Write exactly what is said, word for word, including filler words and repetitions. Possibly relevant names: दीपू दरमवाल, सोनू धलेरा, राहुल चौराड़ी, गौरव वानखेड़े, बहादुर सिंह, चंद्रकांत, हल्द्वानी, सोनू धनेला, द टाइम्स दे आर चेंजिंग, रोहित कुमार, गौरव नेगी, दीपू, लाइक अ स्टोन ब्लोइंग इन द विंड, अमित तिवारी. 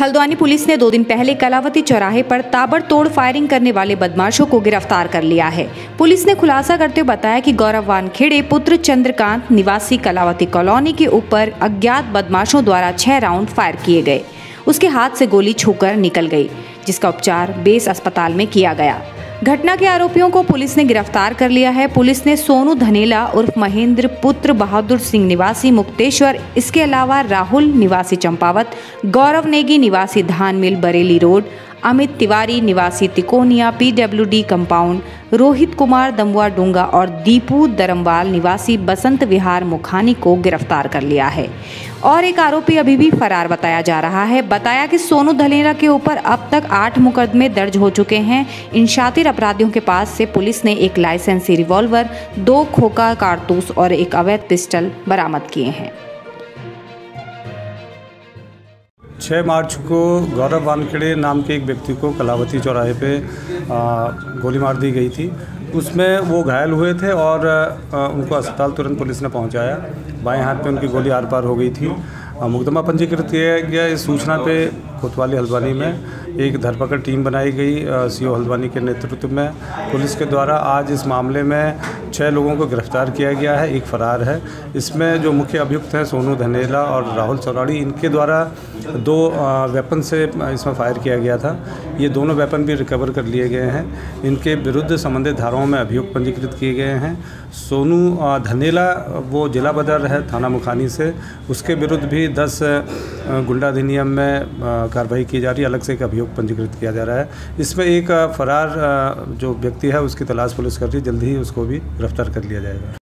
हल्द्वानी police ने दो दिन पहले कलावती चौराहे पर ताबड़तोड़ फायरिंग करने वाले बदमाशों को गिरफ्तार कर लिया है। पुलिस ने खुलासा करते हुए बताया कि गौरव वानखेड़े पुत्र चंद्रकांत निवासी कलावती कॉलोनी के ऊपर अज्ञात बदमाशों द्वारा छह राउंड फायर किए गए। उसके हाथ से गोली छूकर निकल गई, जिसका उपचार बेस अस्पताल में किया गया। घटना के आरोपियों को पुलिस ने गिरफ्तार कर लिया है। पुलिस ने सोनू धनेला उर्फ महेंद्र पुत्र बहादुर सिंह निवासी मुक्तेश्वर, इसके अलावा राहुल निवासी चंपावत, गौरव नेगी निवासी धान मिल बरेली रोड, अमित तिवारी निवासी तिकोनिया पीडब्ल्यूडी कंपाउंड, रोहित कुमार दमवा डूंगा और दीपू दरमवाल निवासी बसंत विहार मुखानी को गिरफ्तार कर लिया है। और एक आरोपी अभी भी फरार बताया जा रहा है। बताया कि सोनू धलेरा के ऊपर अब तक आठ मुकदमे दर्ज हो चुके हैं। इन शातिर अपराधियों के पास से पुलिस ने एक लाइसेंसी रिवॉल्वर, दो खोखा कारतूस और एक अवैध पिस्टल बरामद किए हैं। छः मार्च को गौरव वानखेड़े नाम के एक व्यक्ति को कलावती चौराहे पे गोली मार दी गई थी। उसमें वो घायल हुए थे और उनको अस्पताल तुरंत पुलिस ने पहुंचाया। बाएं हाथ पे उनकी गोली आर पार हो गई थी। मुकदमा पंजीकृत किया गया। इस सूचना पे कोतवाली हल्द्वानी में एक धरपकड़ टीम बनाई गई सीओ हल्द्वानी के नेतृत्व में। पुलिस के द्वारा आज इस मामले में छः लोगों को गिरफ्तार किया गया है, एक फरार है। इसमें जो मुख्य अभियुक्त हैं सोनू धनेला और राहुल चौराड़ी, इनके द्वारा दो वेपन से इसमें फायर किया गया था। ये दोनों वेपन भी रिकवर कर लिए गए हैं। इनके विरुद्ध संबंधित धाराओं में अभियोग पंजीकृत किए गए हैं। सोनू धनेला वो जिला बदर है थाना मुखानी से, उसके विरुद्ध भी दस गुंडा अधिनियम में कार्रवाई की जा रही है। अलग से एक अभियोग पंजीकृत किया जा रहा है। इसमें एक फरार जो व्यक्ति है उसकी तलाश पुलिस कर रही है। जल्द ही उसको भी गिरफ्तार कर लिया जाएगा।